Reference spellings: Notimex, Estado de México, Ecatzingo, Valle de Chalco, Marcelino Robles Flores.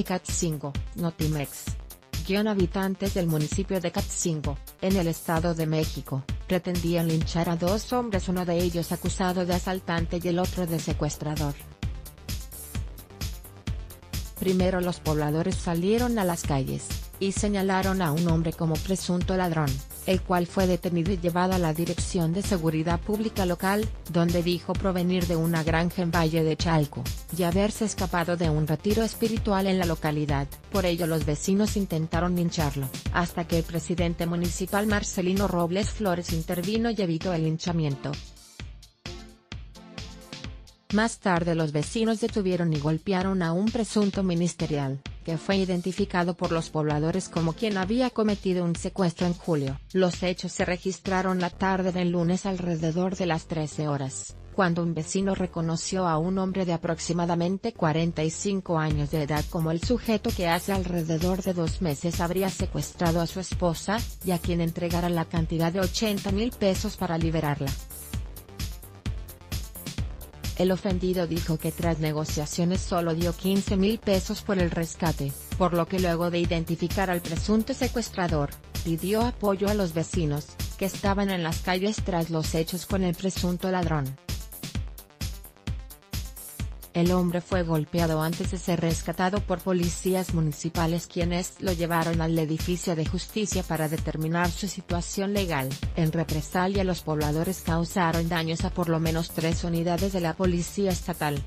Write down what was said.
Ecatzingo, Notimex. Habitantes del municipio de Ecatzingo, en el Estado de México, pretendían linchar a dos hombres, uno de ellos acusado de asaltante y el otro de secuestrador. Primero los pobladores salieron a las calles, y señalaron a un hombre como presunto ladrón, el cual fue detenido y llevado a la Dirección de Seguridad Pública local, donde dijo provenir de una granja en Valle de Chalco, y haberse escapado de un retiro espiritual en la localidad. Por ello los vecinos intentaron lincharlo, hasta que el presidente municipal Marcelino Robles Flores intervino y evitó el linchamiento. Más tarde los vecinos detuvieron y golpearon a un presunto ministerial, que fue identificado por los pobladores como quien había cometido un secuestro en julio. Los hechos se registraron la tarde del lunes alrededor de las 13 horas, cuando un vecino reconoció a un hombre de aproximadamente 45 años de edad como el sujeto que hace alrededor de 2 meses habría secuestrado a su esposa, y a quien entregara la cantidad de 80,000 pesos para liberarla. El ofendido dijo que tras negociaciones solo dio 15,000 pesos por el rescate, por lo que luego de identificar al presunto secuestrador, pidió apoyo a los vecinos, que estaban en las calles tras los hechos con el presunto ladrón. El hombre fue golpeado antes de ser rescatado por policías municipales, quienes lo llevaron al edificio de justicia para determinar su situación legal. En represalia, los pobladores causaron daños a por lo menos 3 unidades de la policía estatal.